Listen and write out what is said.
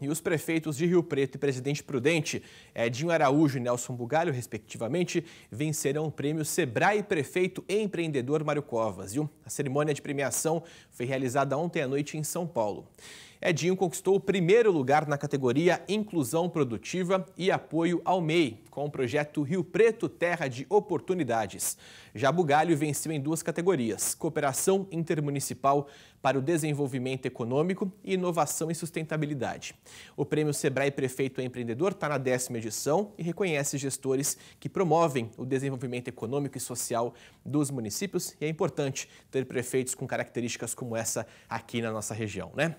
E os prefeitos de Rio Preto e Presidente Prudente, Edinho Araújo e Nelson Bugalho, respectivamente, venceram o prêmio Sebrae Prefeito Empreendedor Mário Covas, viu? A cerimônia de premiação foi realizada ontem à noite em São Paulo. Edinho conquistou o primeiro lugar na categoria Inclusão Produtiva e Apoio ao MEI, com o projeto Rio Preto Terra de Oportunidades. Já Bugalho venceu em duas categorias, Cooperação Intermunicipal para o Desenvolvimento Econômico e Inovação e Sustentabilidade. O prêmio Sebrae Prefeito Empreendedor está na 10ª edição e reconhece gestores que promovem o desenvolvimento econômico e social dos municípios. E é importante ter prefeitos com características como essa aqui na nossa região, né?